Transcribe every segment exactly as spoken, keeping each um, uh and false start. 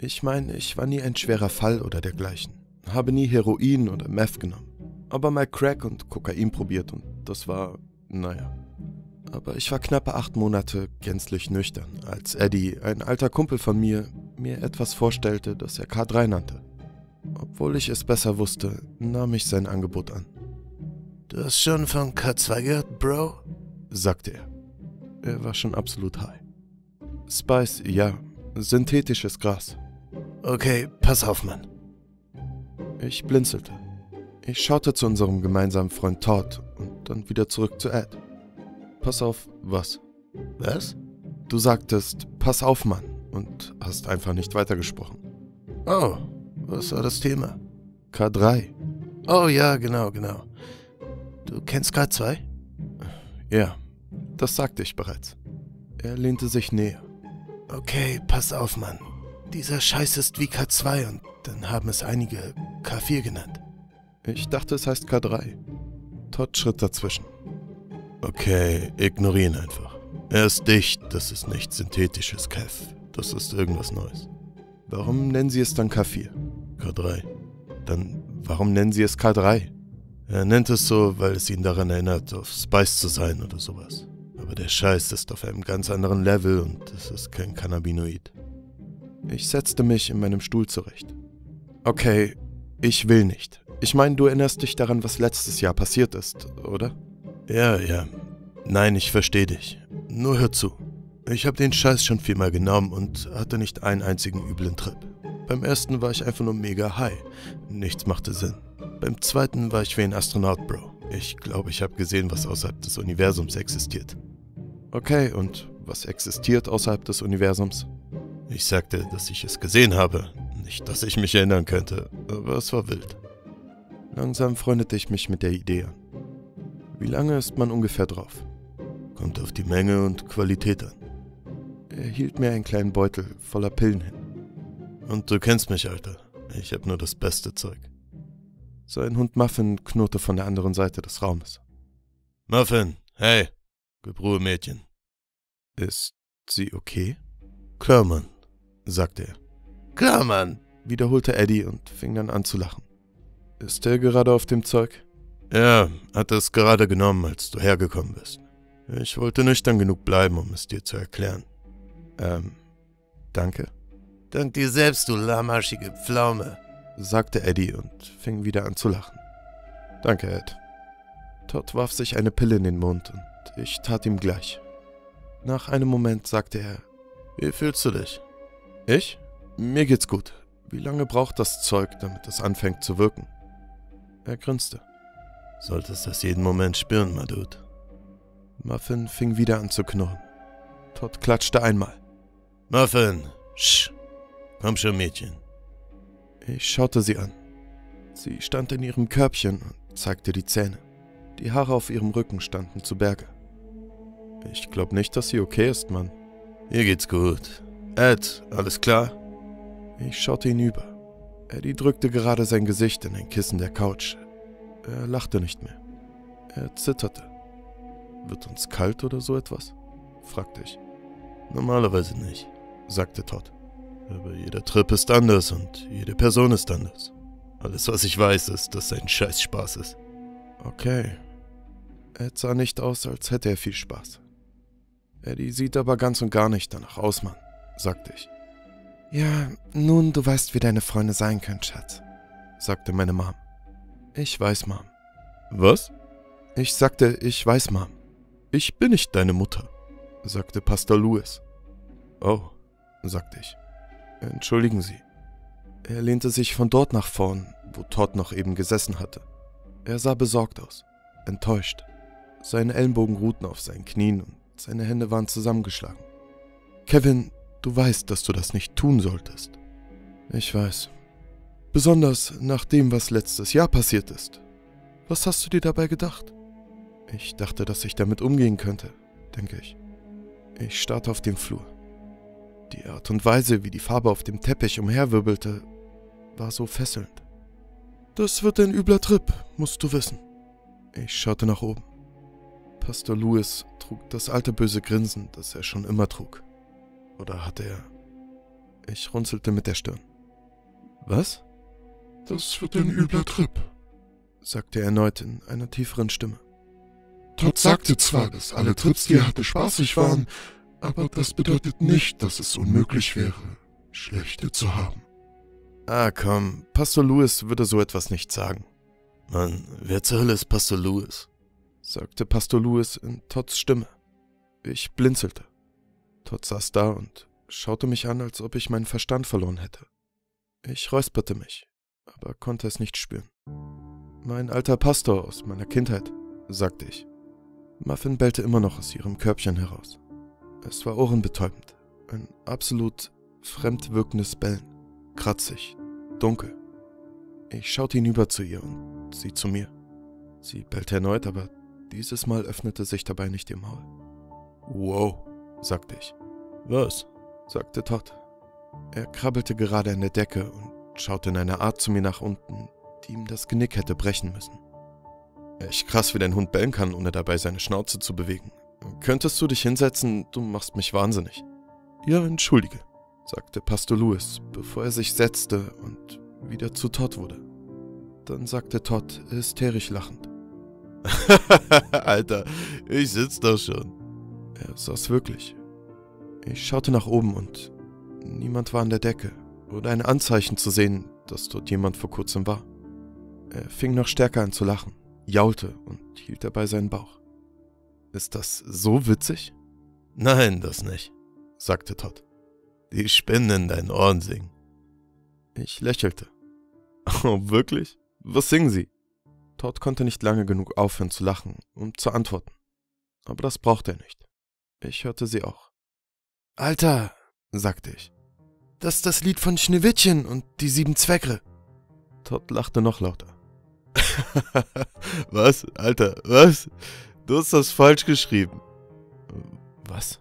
Ich meine, ich war nie ein schwerer Fall oder dergleichen. Habe nie Heroin oder Meth genommen. Aber mal Crack und Kokain probiert und das war, naja. Aber ich war knappe acht Monate gänzlich nüchtern, als Eddie, ein alter Kumpel von mir, mir etwas vorstellte, das er K drei nannte. Obwohl ich es besser wusste, nahm ich sein Angebot an. »Du hast schon von K zwei gehört, Bro?« sagte er. Er war schon absolut high. »Spice, ja, synthetisches Gras.« »Okay, pass auf, Mann.« Ich blinzelte. Ich schaute zu unserem gemeinsamen Freund Todd und dann wieder zurück zu Ed. »Pass auf, was?« »Was?« »Du sagtest, pass auf, Mann,« und hast einfach nicht weitergesprochen. »Oh, was war das Thema?« »K drei.« »Oh ja, genau, genau. Du kennst K zwei?« »Ja, das sagte ich bereits.« Er lehnte sich näher. »Okay, pass auf, Mann. Dieser Scheiß ist wie K zwei und dann haben es einige K vier genannt.« Ich dachte, es heißt K drei. Todd schritt dazwischen. »Okay, ignorier ihn einfach. Er ist dicht, das ist nicht synthetisches K F. Das ist irgendwas Neues.« »Warum nennen Sie es dann K vier?« »K drei.« »Dann warum nennen Sie es K drei?« »Er nennt es so, weil es ihn daran erinnert, auf Spice zu sein oder sowas. Aber der Scheiß ist auf einem ganz anderen Level und es ist kein Cannabinoid.« Ich setzte mich in meinem Stuhl zurecht. »Okay, ich will nicht. Ich meine, du erinnerst dich daran, was letztes Jahr passiert ist, oder?« »Ja, ja. Nein, ich verstehe dich. Nur hör zu. Ich habe den Scheiß schon viermal genommen und hatte nicht einen einzigen üblen Trip. Beim ersten war ich einfach nur mega high. Nichts machte Sinn. Beim zweiten war ich wie ein Astronaut, Bro. Ich glaube, ich habe gesehen, was außerhalb des Universums existiert.« »Okay, und was existiert außerhalb des Universums?« »Ich sagte, dass ich es gesehen habe. Nicht, dass ich mich erinnern könnte, aber es war wild.« Langsam freundete ich mich mit der Idee an. »Wie lange ist man ungefähr drauf?« »Kommt auf die Menge und Qualität an.« Er hielt mir einen kleinen Beutel voller Pillen hin. »Und du kennst mich, Alter. Ich hab nur das beste Zeug.« Sein Hund Muffin knurrte von der anderen Seite des Raumes. »Muffin, hey, gib Ruhe, Mädchen.« »Ist sie okay?« »Klar, Mann«, sagte er. »Klar, Mann«, wiederholte Eddie und fing dann an zu lachen. »Ist er gerade auf dem Zeug?« »Ja, hat es gerade genommen, als du hergekommen bist. Ich wollte nüchtern genug bleiben, um es dir zu erklären.« Ähm, danke.« »Dank dir selbst, du lahmarschige Pflaume«, sagte Eddie und fing wieder an zu lachen. »Danke, Ed.« Todd warf sich eine Pille in den Mund und ich tat ihm gleich. Nach einem Moment sagte er, »Wie fühlst du dich?« »Ich? Mir geht's gut. Wie lange braucht das Zeug, damit es anfängt zu wirken?« Er grinste. »Solltest das jeden Moment spüren, my dude.« Muffin fing wieder an zu knurren. Todd klatschte einmal. »Muffin, sch, komm schon, Mädchen.« Ich schaute sie an. Sie stand in ihrem Körbchen und zeigte die Zähne. Die Haare auf ihrem Rücken standen zu Berge. »Ich glaube nicht, dass sie okay ist, Mann.« »Ihr geht's gut. Ed, alles klar?« Ich schaute hinüber. Eddie drückte gerade sein Gesicht in ein Kissen der Couch. Er lachte nicht mehr. Er zitterte. »Wird uns kalt oder so etwas?« fragte ich. »Normalerweise nicht«, sagte Todd. »Aber jeder Trip ist anders und jede Person ist anders. Alles, was ich weiß, ist, dass sein Scheiß Spaß ist.« »Okay.« Ed sah nicht aus, als hätte er viel Spaß. »Eddie sieht aber ganz und gar nicht danach aus, Mann«, sagte ich. »Ja, nun, du weißt, wie deine Freunde sein können, Schatz«, sagte meine Mom. »Ich weiß, Mom.« »Was?« Ich sagte, »Ich weiß, Mom.« »Ich bin nicht deine Mutter«, sagte Pastor Lewis. »Oh«, sagte ich. »Entschuldigen Sie.« Er lehnte sich von dort nach vorn, wo Todd noch eben gesessen hatte. Er sah besorgt aus, enttäuscht. Seine Ellenbogen ruhten auf seinen Knien und seine Hände waren zusammengeschlagen. »Kevin, du weißt, dass du das nicht tun solltest.« »Ich weiß. Besonders nach dem, was letztes Jahr passiert ist. Was hast du dir dabei gedacht?« Ich dachte, dass ich damit umgehen könnte, denke ich. Ich starrte auf den Flur. Die Art und Weise, wie die Farbe auf dem Teppich umherwirbelte, war so fesselnd. »Das wird ein übler Trip, musst du wissen.« Ich schaute nach oben. Pastor Lewis trug das alte böse Grinsen, das er schon immer trug. Oder hatte er... Ich runzelte mit der Stirn. Was? Das wird ein übler Trip, sagte er erneut in einer tieferen Stimme. Todd sagte zwar, dass alle Trips, die er hatte, spaßig waren, aber das bedeutet nicht, dass es unmöglich wäre, schlechte zu haben. Ah komm, Pastor Lewis würde so etwas nicht sagen. Mann, wer zur Hölle ist Pastor Lewis? Sagte Pastor Lewis in Todds Stimme. Ich blinzelte. Todd saß da und schaute mich an, als ob ich meinen Verstand verloren hätte. Ich räusperte mich, aber konnte es nicht spüren. Mein alter Pastor aus meiner Kindheit, sagte ich. Muffin bellte immer noch aus ihrem Körbchen heraus. Es war ohrenbetäubend, ein absolut fremdwirkendes Bellen, kratzig, dunkel. Ich schaute hinüber zu ihr und sie zu mir. Sie bellte erneut, aber dieses Mal öffnete sich dabei nicht ihr Maul. Wow, sagte ich. Was? Sagte Todd. Er krabbelte gerade an der Decke und schaute in einer Art zu mir nach unten, die ihm das Genick hätte brechen müssen. Echt krass, wie dein Hund bellen kann, ohne dabei seine Schnauze zu bewegen. Könntest du dich hinsetzen? Du machst mich wahnsinnig. Ja, entschuldige, sagte Pastor Lewis, bevor er sich setzte und wieder zu Todd wurde. Dann sagte Todd, hysterisch lachend. Alter, ich sitz da schon. Er saß wirklich. Ich schaute nach oben und niemand war an der Decke oder ein Anzeichen zu sehen, dass dort jemand vor kurzem war. Er fing noch stärker an zu lachen, jaulte und hielt dabei seinen Bauch. Ist das so witzig? Nein, das nicht, sagte Todd. Die Spinnen in deinen Ohren singen. Ich lächelte. Oh, wirklich? Was singen sie? Todd konnte nicht lange genug aufhören zu lachen, um zu antworten. Aber das brauchte er nicht. Ich hörte sie auch. Alter, sagte ich. Das ist das Lied von Schneewittchen und die sieben Zwerge. Todd lachte noch lauter. Was, Alter, was? Du hast das falsch geschrieben. Was?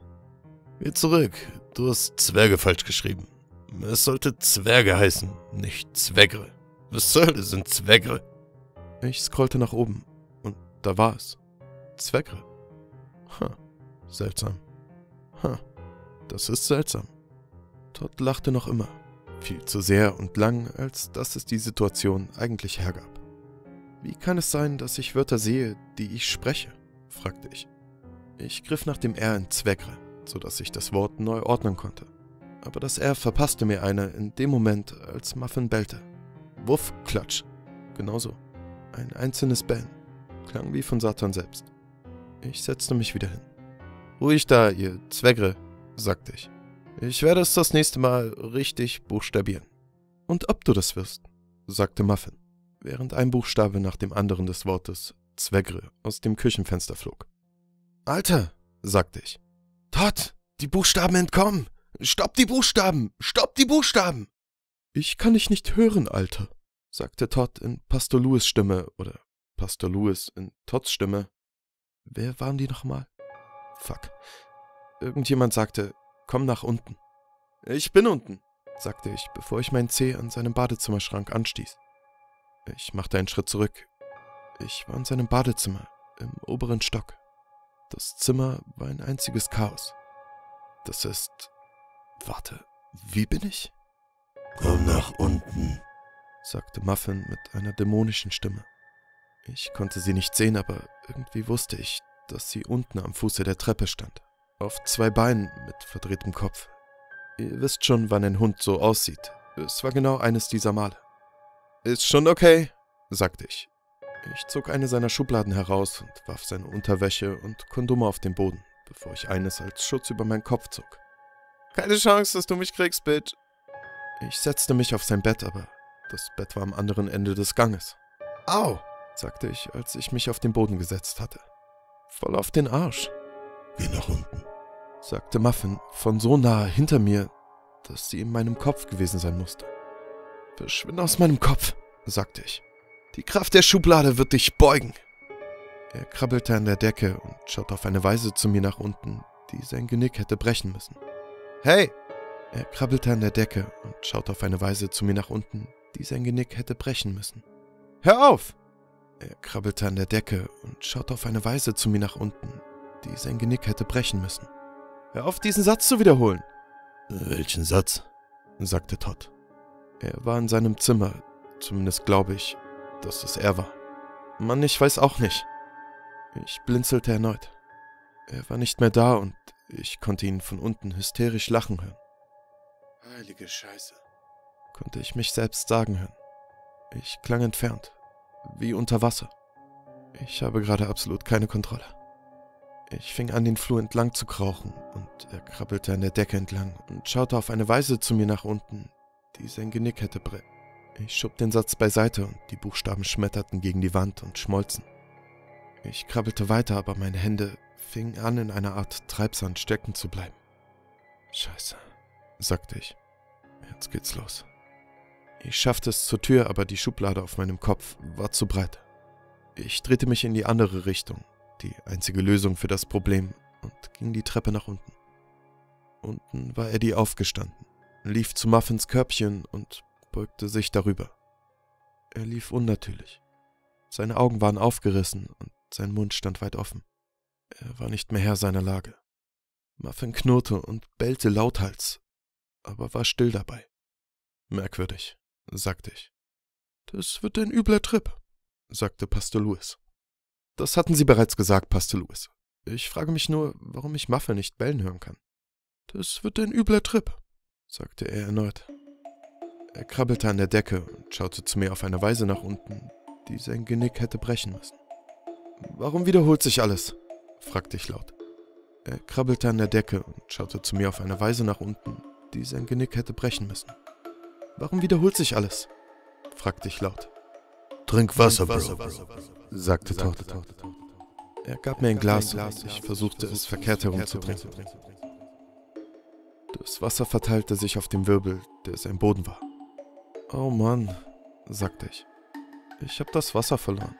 Geh zurück, du hast Zwerge falsch geschrieben. Es sollte Zwerge heißen, nicht Zwegre. Was soll das denn Zwegre? Ich scrollte nach oben und da war es. Zwegre. Ha, seltsam. Ha, das ist seltsam. Todd lachte noch immer, viel zu sehr und lang, als dass es die Situation eigentlich hergab. Wie kann es sein, dass ich Wörter sehe, die ich spreche? Fragte ich. Ich griff nach dem R in Zwegre, sodass ich das Wort neu ordnen konnte. Aber das R verpasste mir eine in dem Moment, als Muffin bellte. Wuff, Klatsch. Genauso. Ein einzelnes Bellen. Klang wie von Satan selbst. Ich setzte mich wieder hin. Ruhig da, ihr Zwegre, sagte ich. Ich werde es das nächste Mal richtig buchstabieren. Und ob du das wirst, sagte Muffin, während ein Buchstabe nach dem anderen des Wortes Zwegre aus dem Küchenfenster flog. Alter, sagte ich. Todd, die Buchstaben entkommen! Stopp die Buchstaben! Stopp die Buchstaben! Ich kann dich nicht hören, Alter, sagte Todd in Pastor Lewis' Stimme oder Pastor Lewis in Todds Stimme. Wer waren die nochmal? Fuck. Irgendjemand sagte, komm nach unten. Ich bin unten, sagte ich, bevor ich meinen Zeh an seinem Badezimmerschrank anstieß. Ich machte einen Schritt zurück. Ich war in seinem Badezimmer, im oberen Stock. Das Zimmer war ein einziges Chaos. Das ist... Warte, wie bin ich? Komm nach unten, sagte Muffin mit einer dämonischen Stimme. Ich konnte sie nicht sehen, aber irgendwie wusste ich, dass sie unten am Fuße der Treppe stand. Auf zwei Beinen mit verdrehtem Kopf. Ihr wisst schon, wann ein Hund so aussieht. Es war genau eines dieser Male. Ist schon okay, sagte ich. Ich zog eine seiner Schubladen heraus und warf seine Unterwäsche und Kondome auf den Boden, bevor ich eines als Schutz über meinen Kopf zog. Keine Chance, dass du mich kriegst, Bitch. Ich setzte mich auf sein Bett, aber das Bett war am anderen Ende des Ganges. Au, sagte ich, als ich mich auf den Boden gesetzt hatte. Voll auf den Arsch. Geh nach unten, sagte Muffin von so nah hinter mir, dass sie in meinem Kopf gewesen sein musste. Verschwinde aus meinem Kopf, sagte ich. Die Kraft der Schublade wird dich beugen. Er krabbelte an der Decke und schaute auf eine Weise zu mir nach unten, die sein Genick hätte brechen müssen. Hey! Er krabbelte an der Decke und schaute auf eine Weise zu mir nach unten, die sein Genick hätte brechen müssen. Hör auf! Er krabbelte an der Decke und schaute auf eine Weise zu mir nach unten, die sein Genick hätte brechen müssen. Hör auf, diesen Satz zu wiederholen! Welchen Satz? sagte Todd. Er war in seinem Zimmer, zumindest glaube ich, dass es er war. Mann, ich weiß auch nicht. Ich blinzelte erneut. Er war nicht mehr da und ich konnte ihn von unten hysterisch lachen hören. Heilige Scheiße, konnte ich mich selbst sagen hören. Ich klang entfernt, wie unter Wasser. Ich habe gerade absolut keine Kontrolle. Ich fing an, den Flur entlang zu krauchen und er krabbelte an der Decke entlang und schaute auf eine Weise zu mir nach unten, die sein Genick hätte brechen. Ich schob den Satz beiseite und die Buchstaben schmetterten gegen die Wand und schmolzen. Ich krabbelte weiter, aber meine Hände fingen an, in einer Art Treibsand stecken zu bleiben. Scheiße, sagte ich. Jetzt geht's los. Ich schaffte es zur Tür, aber die Schublade auf meinem Kopf war zu breit. Ich drehte mich in die andere Richtung, die einzige Lösung für das Problem, und ging die Treppe nach unten. Unten war Eddie aufgestanden, lief zu Muffins Körbchen und beugte sich darüber. Er lief unnatürlich. Seine Augen waren aufgerissen und sein Mund stand weit offen. Er war nicht mehr Herr seiner Lage. Muffin knurrte und bellte lauthals, aber war still dabei. Merkwürdig, sagte ich. Das wird ein übler Trip, sagte Pastor Lewis. Das hatten Sie bereits gesagt, Pastor Lewis. Ich frage mich nur, warum ich Muffin nicht bellen hören kann. Das wird ein übler Trip, sagte er erneut. Er krabbelte an der Decke und schaute zu mir auf eine Weise nach unten, die sein Genick hätte brechen müssen. Warum wiederholt sich alles? Fragte ich laut. Er krabbelte an der Decke und schaute zu mir auf eine Weise nach unten, die sein Genick hätte brechen müssen. Warum wiederholt sich alles? Fragte ich laut. Trink Wasser, Bro, sagte Todd. Er gab mir ein Glas und ich versuchte es verkehrt herum zu trinken. Das Wasser verteilte sich auf dem Wirbel, der sein Boden war. Oh Mann, sagte ich. Ich habe das Wasser verloren.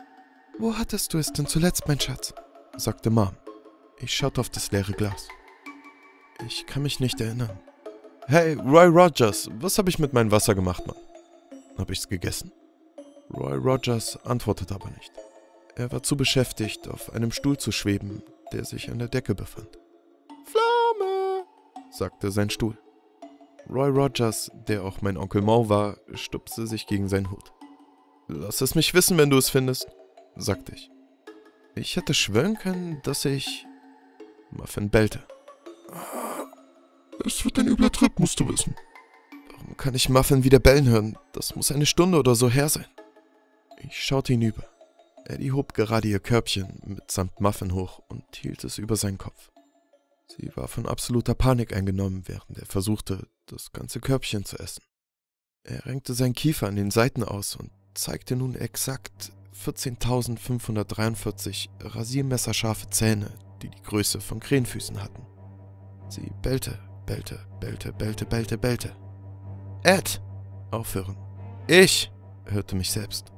Wo hattest du es denn zuletzt, mein Schatz? Sagte Mom. Ich schaute auf das leere Glas. Ich kann mich nicht erinnern. Hey, Roy Rogers, was habe ich mit meinem Wasser gemacht, Mann? Habe ich's gegessen? Roy Rogers antwortete aber nicht. Er war zu beschäftigt, auf einem Stuhl zu schweben, der sich an der Decke befand. Flamme, sagte sein Stuhl. Roy Rogers, der auch mein Onkel Mau war, stupste sich gegen seinen Hut. Lass es mich wissen, wenn du es findest, sagte ich. Ich hätte schwören können, dass ich... Muffin bellte. Es wird ein übler Trip, musst du wissen. Warum kann ich Muffin wieder bellen hören? Das muss eine Stunde oder so her sein. Ich schaute hinüber. Eddie hob gerade ihr Körbchen mitsamt Muffin hoch und hielt es über seinen Kopf. Sie war von absoluter Panik eingenommen, während er versuchte, das ganze Körbchen zu essen. Er renkte seinen Kiefer an den Seiten aus und zeigte nun exakt vierzehntausendfünfhundertdreiundvierzig rasiermesserscharfe Zähne, die die Größe von Krähenfüßen hatten. Sie bellte, bellte, bellte, bellte, bellte, bellte. Ed! Aufhören. Ich! Hörte mich selbst.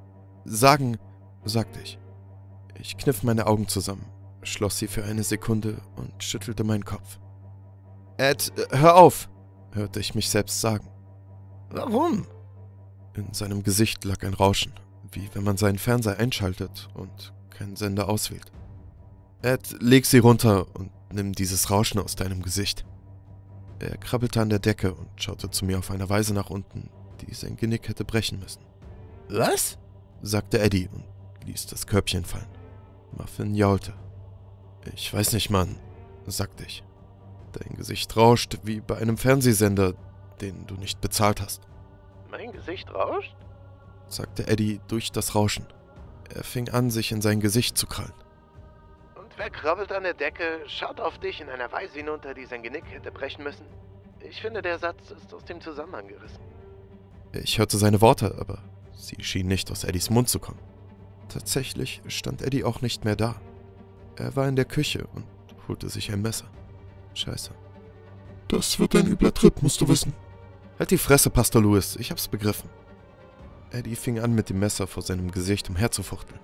Sagen, sagte ich. Ich kniff meine Augen zusammen, schloss sie für eine Sekunde und schüttelte meinen Kopf. Ed, hör auf! Hörte ich mich selbst sagen. Warum? In seinem Gesicht lag ein Rauschen, wie wenn man seinen Fernseher einschaltet und keinen Sender auswählt. Ed, leg sie runter und nimm dieses Rauschen aus deinem Gesicht. Er krabbelte an der Decke und schaute zu mir auf eine Weise nach unten, die sein Genick hätte brechen müssen. Was? Sagte Eddie und ließ das Körbchen fallen. Muffin jaulte. Ich weiß nicht, Mann, sagte ich. Dein Gesicht rauscht wie bei einem Fernsehsender, den du nicht bezahlt hast. Mein Gesicht rauscht? Sagte Eddie durch das Rauschen. Er fing an, sich in sein Gesicht zu krallen. Und wer krabbelt an der Decke, schaut auf dich in einer Weise hinunter, die sein Genick hätte brechen müssen. Ich finde, der Satz ist aus dem Zusammenhang gerissen. Ich hörte seine Worte, aber sie schienen nicht aus Eddies Mund zu kommen. Tatsächlich stand Eddie auch nicht mehr da. Er war in der Küche und holte sich ein Messer. Scheiße. Das wird ein übler Trip, musst du wissen. Halt die Fresse, Pastor Lewis, ich hab's begriffen. Eddie fing an, mit dem Messer vor seinem Gesicht umherzufuchteln.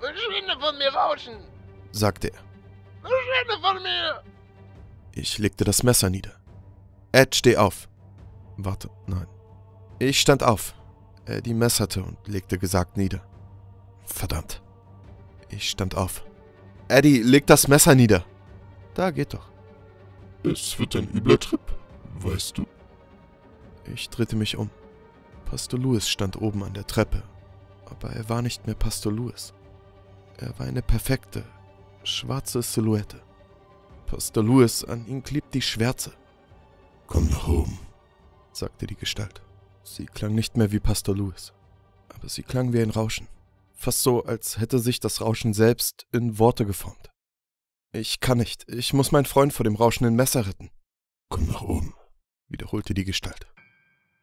»Verschwinde von mir, Rauschen!« sagte er. »Verschwinde von mir!« Ich legte das Messer nieder. »Ed, steh auf!« Warte, nein. Ich stand auf. Eddie messerte und legte gesagt nieder. Verdammt. Ich stand auf. »Eddie, leg das Messer nieder!« Da geht doch. »Es wird ein übler Trip, weißt du?« Ich drehte mich um. Pastor Lewis stand oben an der Treppe, aber er war nicht mehr Pastor Lewis. Er war eine perfekte, schwarze Silhouette. Pastor Lewis, an ihn klebt die Schwärze. »Komm nach oben«, sagte die Gestalt. Sie klang nicht mehr wie Pastor Lewis, aber sie klang wie ein Rauschen. Fast so, als hätte sich das Rauschen selbst in Worte geformt. »Ich kann nicht. Ich muss meinen Freund vor dem rauschenden Messer retten.« »Komm nach oben«, wiederholte die Gestalt.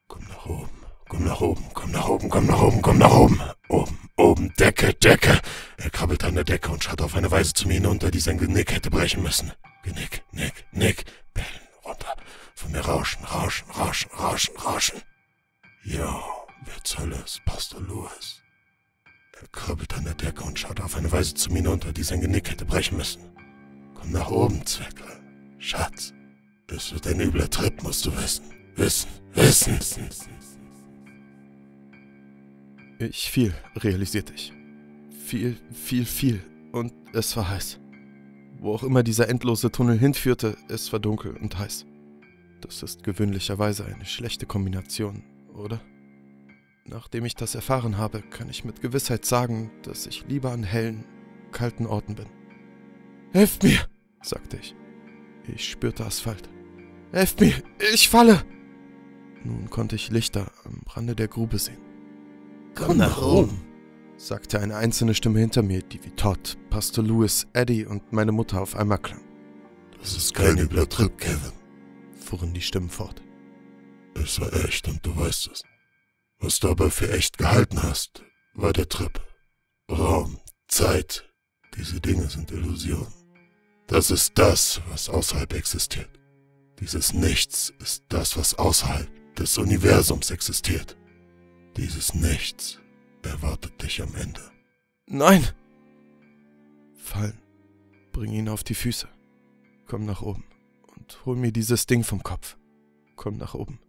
»Komm nach oben, komm nach oben, komm nach oben, komm nach oben, komm nach oben. Oben, oben, Decke, Decke.« Er krabbelt an der Decke und schaut auf eine Weise zu mir hinunter, die sein Genick hätte brechen müssen. Genick, Nick, Nick, Bellen, runter. Von mir rauschen, rauschen, rauschen, rauschen, rauschen. Jo, wer soll es? Pastor Lewis. Er krabbelt an der Decke und schaut auf eine Weise zu mir hinunter, die sein Genick hätte brechen müssen. Komm nach oben, Zweckel. Schatz, es wird ein übler Trip, musst du wissen. Wissen, wissen, wissen. Ich fiel, realisierte ich. Viel, viel, viel. Und es war heiß. Wo auch immer dieser endlose Tunnel hinführte, es war dunkel und heiß. Das ist gewöhnlicherweise eine schlechte Kombination, oder? Nachdem ich das erfahren habe, kann ich mit Gewissheit sagen, dass ich lieber an hellen, kalten Orten bin. »Helft mir«, sagte ich. Ich spürte Asphalt. »Helft mir, ich falle!« Nun konnte ich Lichter am Rande der Grube sehen. »Komm nach oben«, sagte eine einzelne Stimme hinter mir, die wie Todd, Pastor Lewis, Eddie und meine Mutter auf einmal klang. »Das ist kein übler Trip, Kevin«, fuhren die Stimmen fort. »Es war echt und du weißt es. Was du aber für echt gehalten hast, war der Trip. Raum, Zeit, diese Dinge sind Illusionen. Das ist das, was außerhalb existiert. Dieses Nichts ist das, was außerhalb des Universums existiert. Dieses Nichts erwartet dich am Ende.« »Nein!« »Fallen. Bring ihn auf die Füße. Komm nach oben und hol mir dieses Ding vom Kopf. Komm nach oben.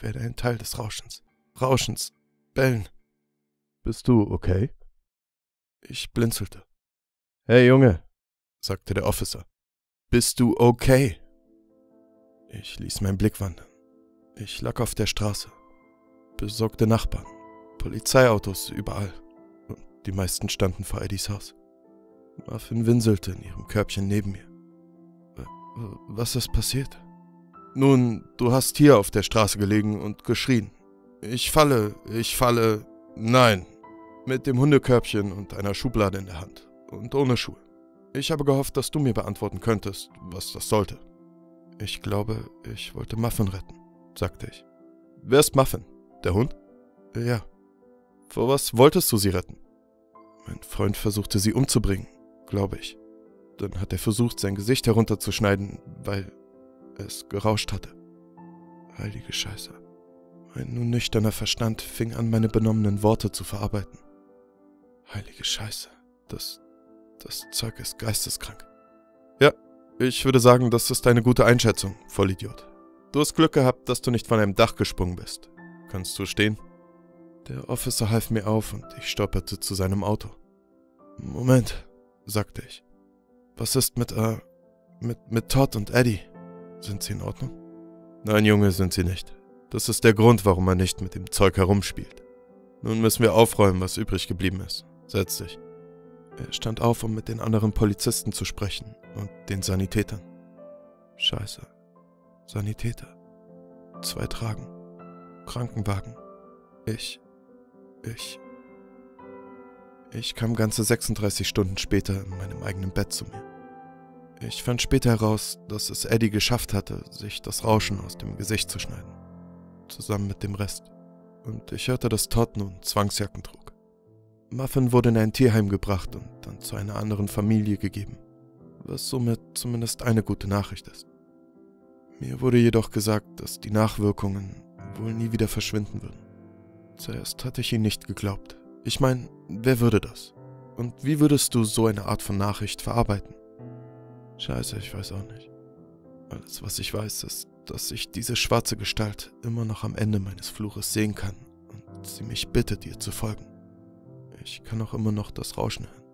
Werde ein Teil des Rauschens. Rauschens. Bellen.« »Bist du okay?« Ich blinzelte. »Hey, Junge«, sagte der Officer. »Bist du okay?« Ich ließ meinen Blick wandern. Ich lag auf der Straße. Besorgte Nachbarn. Polizeiautos überall. Und die meisten standen vor Eddies Haus. Muffin winselte in ihrem Körbchen neben mir. »Was ist passiert?« »Nun, du hast hier auf der Straße gelegen und geschrien. Ich falle, ich falle, nein. Mit dem Hundekörbchen und einer Schublade in der Hand. Und ohne Schuhe. Ich habe gehofft, dass du mir beantworten könntest, was das sollte.« »Ich glaube, ich wollte Muffin retten«, sagte ich. »Wer ist Muffin? Der Hund?« »Ja.« »Vor was wolltest du sie retten?« »Mein Freund versuchte, sie umzubringen, glaube ich. Dann hat er versucht, sein Gesicht herunterzuschneiden, weil es gerauscht hatte.« Heilige Scheiße. Mein nun nüchterner Verstand fing an, meine benommenen Worte zu verarbeiten. Heilige Scheiße. Das, das Zeug ist geisteskrank. »Ja, ich würde sagen, das ist eine gute Einschätzung, Vollidiot. Du hast Glück gehabt, dass du nicht von einem Dach gesprungen bist. Kannst du stehen?« Der Officer half mir auf und ich stolperte zu seinem Auto. »Moment«, sagte ich. »Was ist mit, äh, mit, mit Todd und Eddie? Sind sie in Ordnung?« »Nein, Junge, sind sie nicht. Das ist der Grund, warum man nicht mit dem Zeug herumspielt. Nun müssen wir aufräumen, was übrig geblieben ist. Setz dich.« Er stand auf, um mit den anderen Polizisten zu sprechen und den Sanitätern. Scheiße. Sanitäter. Zwei Tragen. Krankenwagen. Ich... Ich... Ich kam ganze sechsunddreißig Stunden später in meinem eigenen Bett zu mir. Ich fand später heraus, dass es Eddie geschafft hatte, sich das Rauschen aus dem Gesicht zu schneiden. Zusammen mit dem Rest. Und ich hörte, dass Todd nun Zwangsjacken trug. Muffin wurde in ein Tierheim gebracht und dann zu einer anderen Familie gegeben. Was somit zumindest eine gute Nachricht ist. Mir wurde jedoch gesagt, dass die Nachwirkungen wohl nie wieder verschwinden würden. Zuerst hatte ich ihn nicht geglaubt. Ich meine, wer würde das? Und wie würdest du so eine Art von Nachricht verarbeiten? Scheiße, ich weiß auch nicht. Alles, was ich weiß, ist, dass ich diese schwarze Gestalt immer noch am Ende meines Flures sehen kann und sie mich bittet, ihr zu folgen. Ich kann auch immer noch das Rauschen hören.